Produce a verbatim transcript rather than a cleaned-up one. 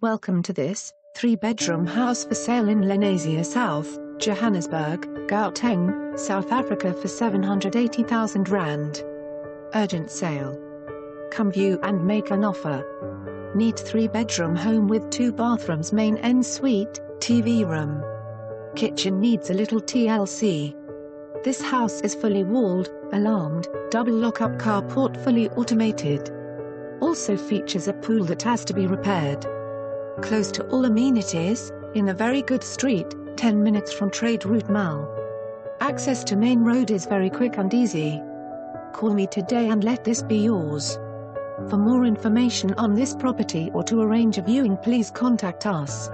Welcome to this three-bedroom house for sale in Lenasia South, Johannesburg, Gauteng, South Africa for seven hundred eighty thousand rand. Urgent sale. Come view and make an offer. Neat three-bedroom home with two bathrooms, main en-suite, T V room. Kitchen needs a little T L C. This house is fully walled, alarmed, double lock-up carport, fully automated. Also features a pool that has to be repaired. Close to all amenities, in a very good street, ten minutes from trade route mall. Access to main road is very quick and easy. Call me today and let this be yours. For more information on this property or to arrange a viewing, please contact us.